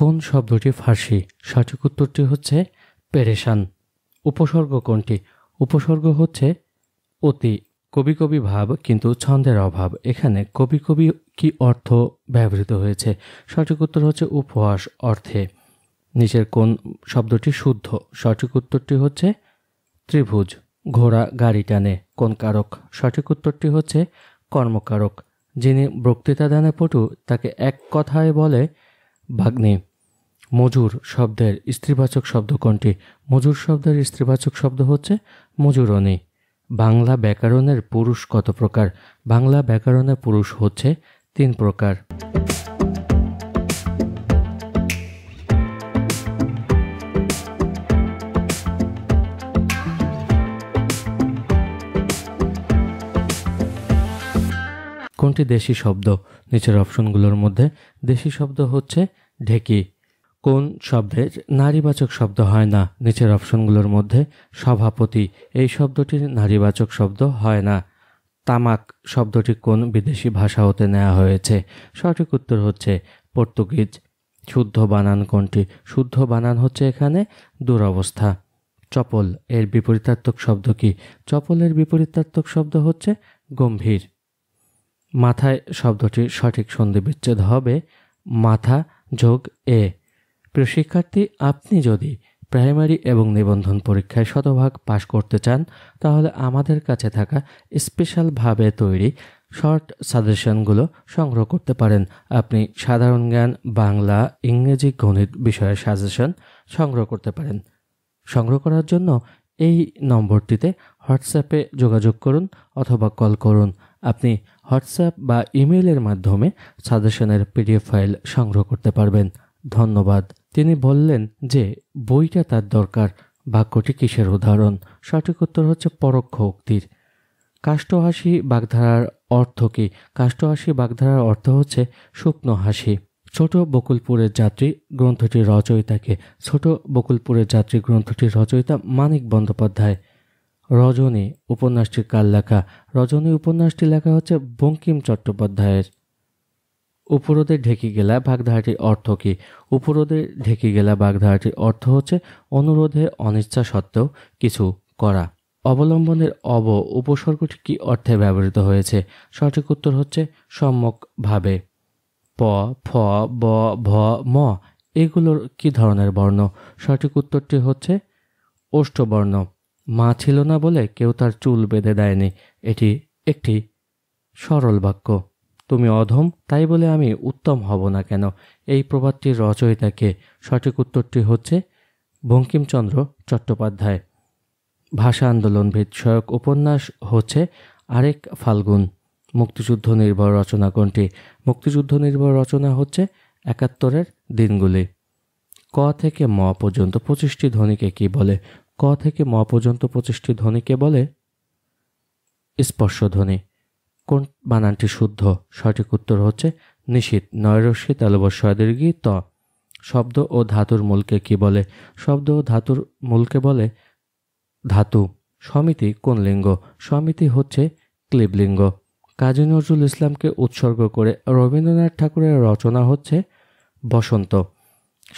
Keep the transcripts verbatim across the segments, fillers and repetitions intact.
কোন শব্দটি ফার্সি? সঠিক উত্তরটি হচ্ছে পেরেশান। উপসর্গ কোনটি? উপসর্গ হচ্ছে অতি। কবি কবি ভাব কিন্তু ছন্দের অভাব, এখানে কবি কবি কি অর্থ ব্যবহৃত হয়েছে? সঠিক উত্তর হচ্ছে উপহাস অর্থে। নিচের কোন শব্দটি শুদ্ধ? সঠিক উত্তরটি হচ্ছে ত্রিভুজ। ঘোড়া গাড়ি টানে কোন কারক? সঠিক উত্তরটি হচ্ছে কর্মকারক। যিনি বক্তৃতা দানে পটু তাকে এক কথায় বলে ভাগ্নি। মজুর শব্দের স্ত্রীবাচক শব্দ কোনটি? মজুর শব্দের স্ত্রীবাচক শব্দ হচ্ছে মজুরনী। বাংলা ব্যাকরণের পুরুষ কত প্রকার? বাংলা ব্যাকরণের পুরুষ হচ্ছে তিন প্রকার। কোনটি দেশি শব্দ? নিচের অপশনগুলোর মধ্যে দেশি শব্দ হচ্ছে ঢেকি। কোন শব্দের নারীবাচক শব্দ হয় না? নিচের অপশনগুলোর মধ্যে সভাপতি। এই শব্দটির নারীবাচক শব্দ হয় না। তামাক শব্দটি কোন বিদেশি ভাষা হতে নেওয়া হয়েছে? সঠিক উত্তর হচ্ছে পর্তুগিজ। শুদ্ধ বানান কোনটি? শুদ্ধ বানান হচ্ছে এখানে দুরবস্থা। চপল এর বিপরীতার্থক শব্দ কি? চপলের বিপরীতার্থক শব্দ হচ্ছে গম্ভীর। মাথায় শব্দটির সঠিক সন্ধি বিচ্ছেদ হবে মাথা যোগ এ। প্রিয় শিক্ষার্থী, আপনি যদি প্রাইমারি এবং নিবন্ধন পরীক্ষায় শতভাগ পাশ করতে চান তাহলে আমাদের কাছে থাকা স্পেশালভাবে তৈরি শর্ট সাজেশনগুলো সংগ্রহ করতে পারেন। আপনি সাধারণ জ্ঞান, বাংলা, ইংরেজি, গণিত বিষয়ের সাজেশন সংগ্রহ করতে পারেন। সংগ্রহ করার জন্য এই নম্বরটিতে হোয়াটসঅ্যাপে যোগাযোগ করুন অথবা কল করুন। আপনি হোয়াটসঅ্যাপ বা ইমেইলের মাধ্যমে সাজেশনের পিডিএফ ফাইল সংগ্রহ করতে পারবেন। ধন্যবাদ। তিনি বললেন যে বইটা তার দরকার। বাক্যটি কিসের উদাহরণ? সঠিক উত্তর হচ্ছে পরোক্ষ উক্তির। কাষ্ঠহাসি বাগধারার অর্থ কি? কাষ্ঠহাসি বাগধারার অর্থ হচ্ছে শুকনো হাসি। ছোট বকুলপুরের যাত্রী গ্রন্থটির রচয়িতাকে? ছোট বকুলপুরের যাত্রী গ্রন্থটির রচয়িতা মানিক বন্দ্যোপাধ্যায়। রজনী উপন্যাসটি কার লেখা? রজনী উপন্যাসটি লেখা হচ্ছে বঙ্কিম চট্টোপাধ্যায়ের। উপরোধে ঢেকে গেলা বাগধারাটির অর্থ কি? উপরোধে ঢেকে গেলা বাগধারাটির অর্থ হচ্ছে অনুরোধে অনিচ্ছা সত্ত্বেও কিছু করা। অবলম্বনের অব উপসর্গটি কি অর্থে ব্যবহৃত হয়েছে? সঠিক উত্তর হচ্ছে সম্যকভাবে। প, ফ, ব, ভ, ম এগুলোর কি ধরনের বর্ণ? সঠিক উত্তরটি হচ্ছে ওষ্ঠবর্ণ। মা ছিল না বলে কেউ তার চুল বেঁধে দেয়নি, এটি একটি সরল বাক্য। তুমি অধম তাই বলে আমি উত্তম হব না কেন, এই প্রবাদটির রচয়িতাকে? সঠিক উত্তরটি হচ্ছে বঙ্কিমচন্দ্র চট্টোপাধ্যায়। ভাষা আন্দোলন বিষয়ক উপন্যাস হচ্ছে আরেক ফাল্গুন। মুক্তিযুদ্ধ নির্ভর রচনা কোনটি? মুক্তিযুদ্ধ নির্ভর রচনা হচ্ছে একাত্তরের দিনগুলি। ক থেকে ম পর্যন্ত পঁচিশটি ধ্বনিকে কি বলে? ক থেকে ম পর্যন্ত পঁচিশটি ধ্বনিকে বলে স্পর্শধ্বনি। কোন বানানটি শুদ্ধ? সঠিক উত্তর হচ্ছে নিশীথ। নয়রশ্মি তালবস্বদীর্ঘী ত। শব্দ ও ধাতুর মূলকে কি বলে? শব্দ ও ধাতুর মূলকে বলে ধাতু। সমিতি কোন লিঙ্গ? সমিতি হচ্ছে ক্লীবলিঙ্গ। কাজী নজরুল ইসলামকে উৎসর্গ করে রবীন্দ্রনাথ ঠাকুরের রচনা হচ্ছে বসন্ত।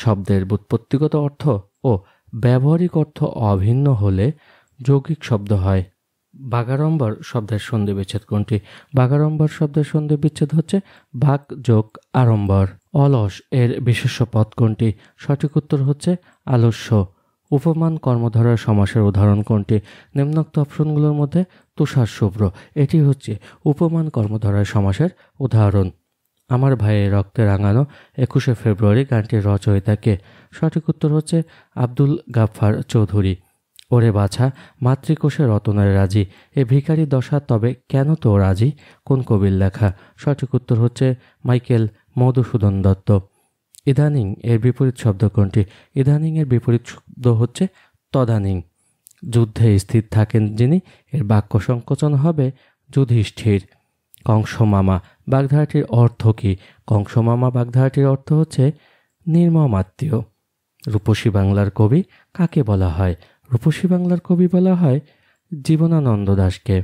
শব্দের ব্যুৎপত্তিগত অর্থ ও ব্যবহারিক অর্থ অভিন্ন হলে যৌগিক শব্দ হয়। বাগাড়ম্বর শব্দের সন্ধি বিচ্ছেদ কোনটি? বাগাড়ম্বর শব্দের সন্ধি বিচ্ছেদ হচ্ছে বাক যোগ আড়ম্বর। অলস এর বিশেষ্য পদ কোনটি? সঠিক উত্তর হচ্ছে আলস্য। উপমান কর্মধারয় সমাসের উদাহরণ কোনটি? নিম্নোক্ত অপশনগুলোর মধ্যে তুষার শুভ্র এটি হচ্ছে উপমান কর্মধারয় সমাসের উদাহরণ। আমার ভাইয়ের রক্তে রাঙানো একুশে ফেব্রুয়ারি গানটির রচয়িতাকে? সঠিক উত্তর হচ্ছে আব্দুল গাফফার চৌধুরী। ওরে বাছা মাতৃকোষে রতনের রাজি এ ভিখারি দশা তবে কেন তো রাজি কোন কবির লেখা? সঠিক উত্তর হচ্ছে মাইকেল মধুসূদন দত্ত। ইদানিং এর বিপরীত শব্দ কোনটি? ইদানিং এর বিপরীত শব্দ হচ্ছে তদানিং। যুদ্ধে স্থির থাকেন যিনি এর বাক্য সংকোচন হবে যুধিষ্ঠির। কংসমামা বাগধারাটির অর্থ কি? কংসমামা বাগধারাটির অর্থ হচ্ছে নির্মম আত্মীয়। রূপসী বাংলার কবি কাকে বলা হয়? রূপসী বাংলার কবি বলা হয় জীবনানন্দ দাশকে।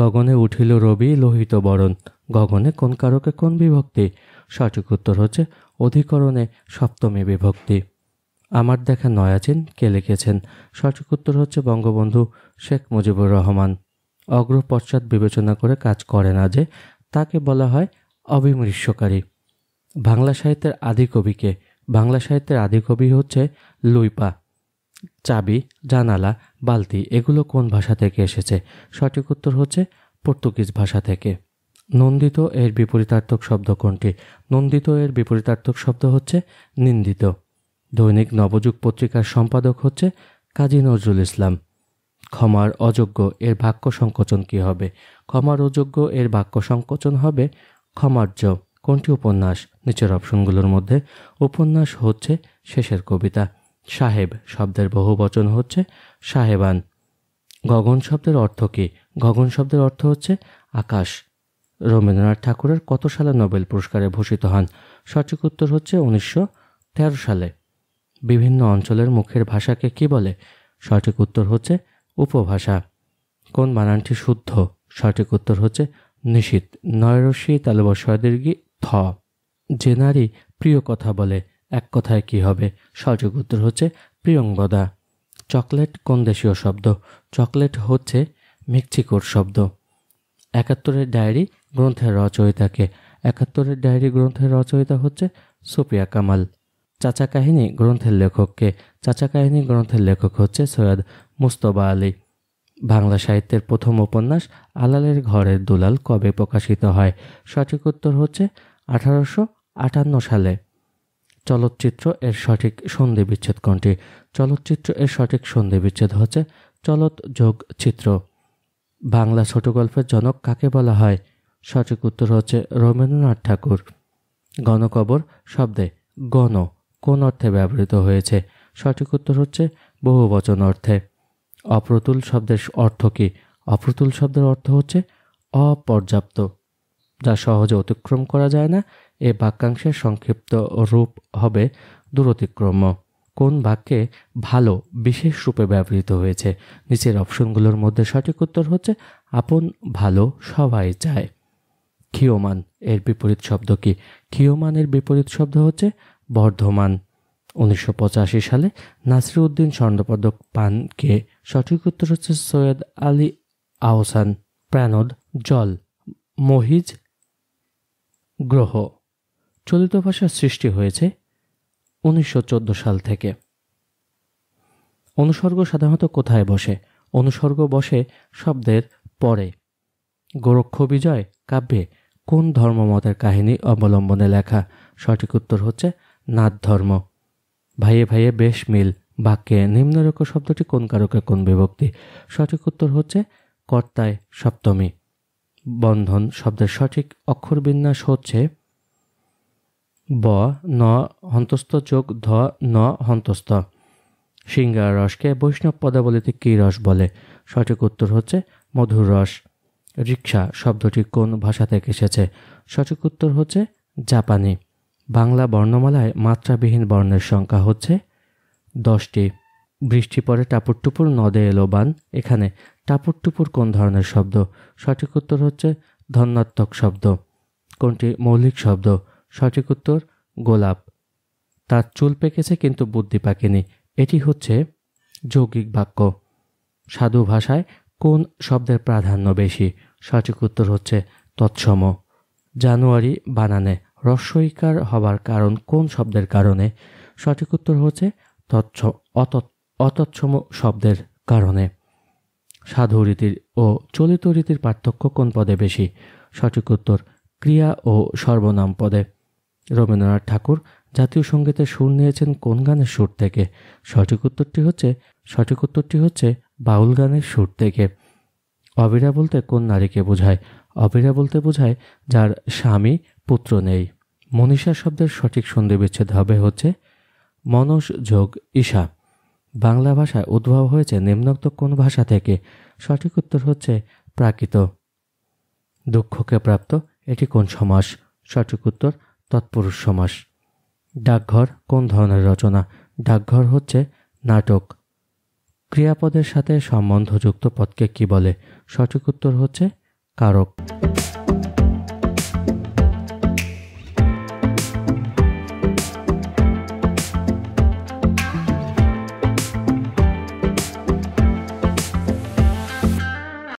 গগনে উঠিল রবি লোহিত বরণ গগনে কোন কারকে কোন বিভক্তি? সঠিক উত্তর হচ্ছে अधिकरणे सप्तमे विभक्ति। आमार देखा नयाचिन के लिखेछेन सठिक उत्तर हच्छे बंगबंधु शेख मुजिबुर रहमान। अग्र पश्चात विवेचना करे काज करे ना जे ताके बला हय अविमृश्यकारी। बांगला साहित्येर आदि कवि के बांगला साहित्येर आदि कवि हच्छे लुइपा। चाबी, जानाला, बाल्ति एगुलो कोन भाषा थेके एसेछे? सठिक उत्तर हच्छे पर्तुगिज भाषा थेके। नंदित एर विपरीतार्थक शब्द कोनटी? नंदित एर विपरीतार्थक शब्द हच्छे निंदित। दैनिक नवजुग पत्रिकार सम्पादक हच्छे काजी नजरुल इस्लाम। क्षमार अयोग्य एर वाक्य संकोचन की हबे? क्षमार अयोग्य एर वाक्य संकोचन हबे क्षमार्य। कोनटी उपन्यास? नीचेर अपशनगुलोर मध्ये उपन्यास हच्छे शेषेर कविता। साहेब शब्देर बहुवचन हच्छे साहेबान। गगन शब्देर अर्थ की? गगन शब्देर अर्थ हच्छे आकाश। रवींद्रनाथ ठाकुरेर कत साले नोबेल पुरस्कारे भूषित हन? सठिक उत्तर हच्छे उन्नीसशो तेर साले। विभिन्न अंचलेर मुखेर भाषा के कि बोले? सठिक उत्तर हच्छे उपभाषा। कोन बानानटी शुद्ध? सठिक उत्तर हच्छे निशित। नयरसी तालबा सदीर्घी थ। जे नारी प्रिय कथा बोले एक कथाय कि हबे? सठिक उत्तर हच्छे प्रियंगदा। चकलेट कोन देशीय शब्द? चकलेट हच्छे मेक्सिकोर शब्द। एकात्तरेर डायरी ग्रंथेर रचयिता के? एकात्तरेर डायरी ग्रंथेर रचयिता हच्छे सुफिया कामाल। चाचा काहिनी ग्रंथेर लेखक के? चाचा काहिनी ग्रंथेर लेखक हच्छे सैयद मुस्तफा आली। बांगला साहित्येर प्रथम उपन्यास आलालेर घरेर दुलाल कबे प्रकाशित हय? सठिक उत्तर हच्छे आठारोशो आठान्न साले। चलच्चित्र एर सठिक सन्धि विच्छेद कोनटी? चलच्चित्र एर सठिक सन्धि विच्छेद हच्छे चलत जोग चित्र। बांगला छोट गल्पेर जनक काके बला हय? सठिक उत्तर हच्छे रवींद्रनाथ ठाकुर। गणकबर शब्दे गण कोन अर्थे ব্যবহৃত হয়েছে? সঠিক উত্তর হচ্ছে বহুবচন অর্থে। অপ্রতুল শব্দের অর্থ কি? অপ্রতুল শব্দের অর্থ হচ্ছে অপর্যাপ্ত। যা সহজে অতিক্রম করা যায় না এই বাক্যাংশের সংক্ষিপ্ত রূপ হবে দূরতিক্রম্য। কোন বাক্যে ভালো বিশেষ রূপে ব্যবহৃত হয়েছে? নিচের অপশনগুলোর মধ্যে সঠিক উত্তর হচ্ছে আপন ভালো সবাই চায়। ক্ষীয়মান এর বিপরীত শব্দ কি? ক্ষীয়মান এর বিপরীত শব্দ হচ্ছে বর্ধমান। উনিশশো পঁচাশি সালে নাসিরউদ্দিন স্বর্ণপদক পান কে? সঠিক উত্তর হচ্ছে সৈয়দ আলী আহসান। প্রাণদ, জল, মহিজ, গ্রহ। চলিত ভাষার সৃষ্টি হয়েছে উনিশশো চোদ্দ সাল থেকে। অনুসর্গ সাধারণত কোথায় বসে? অনুসর্গ বসে শব্দের পরে। গোরক্ষ বিজয় কাব্যে কোন ধর্মমতের কাহিনী অবলম্বনে লেখা? সঠিক উত্তর হচ্ছে নাথ ধর্ম। ভাইয়ে ভাইয়ে বেশ মিল বাক্যে নিম্নরূপ শব্দটি কোন কারকে কোন বিভক্তি? সঠিক উত্তর হচ্ছে কর্তায় সপ্তমী। বন্ধন শব্দের সঠিক অক্ষর বিন্যাস হচ্ছে ব ন হন্তস্থ যোগ ধ ন হন্তস্থ। সিঙ্গার রসকে বৈষ্ণব পদাবলিতে কি রস বলে? সঠিক উত্তর হচ্ছে মধুর রস। রিক্সা শব্দটি কোন ভাষা থেকে এসেছে? সঠিক উত্তর হচ্ছে জাপানি। বাংলা বর্ণমালায় মাত্রাবিহীন বর্ণের সংখ্যা হচ্ছে দশটি। বৃষ্টি পরে টাপুর টুপুর নদে এলো বান। এখানে টাপুর টুপুর কোন ধরনের শব্দ? সঠিক উত্তর হচ্ছে ধনাত্মক শব্দ। কোনটি মৌলিক শব্দ? সঠিক উত্তর গোলাপ। তার চুল পেকেছে কিন্তু বুদ্ধি পাকেনি এটি হচ্ছে যৌগিক বাক্য। সাধু ভাষায় কোন শব্দের প্রাধান্য বেশি? সঠিক উত্তর হচ্ছে তৎসম। জানুয়ারি বানানে রস্বইকার হবার কারণ কোন শব্দের কারণে? সঠিক উত্তর হচ্ছে তৎস অতৎসম শব্দের কারণে। সাধু রীতির ও চলিত রীতির পার্থক্য কোন পদে বেশি? সঠিক উত্তর ক্রিয়া ও সর্বনাম পদে। রবীন্দ্রনাথ ঠাকুর জাতীয় সঙ্গীতে সুর নিয়েছেন কোন গানের সুর থেকে? সঠিক উত্তরটি হচ্ছে সঠিক উত্তরটি হচ্ছে বাউল গানের সুর থেকে। অবিরা বলতে কোন নারীকে বোঝায়? অবিরা বলতে বোঝায় যার স্বামী পুত্র নেই। মনীষা শব্দের সঠিক সন্ধি বিচ্ছেদ হবে হচ্ছে মনস যোগ ঈশা। বাংলা ভাষায় উদ্ভব হয়েছে নিম্নোক্ত কোন ভাষা থেকে? সঠিক উত্তর হচ্ছে প্রাকৃত। দুঃখকে প্রাপ্ত এটি কোন সমাস? সঠিক উত্তর তৎপুরুষ সমাস। ডাকঘর কোন ধরনের রচনা? ডাকঘর হচ্ছে নাটক। ক্রিয়াপদের সাথে সম্বন্ধযুক্ত পদকে কি বলে? সঠিক উত্তর হচ্ছে কারক।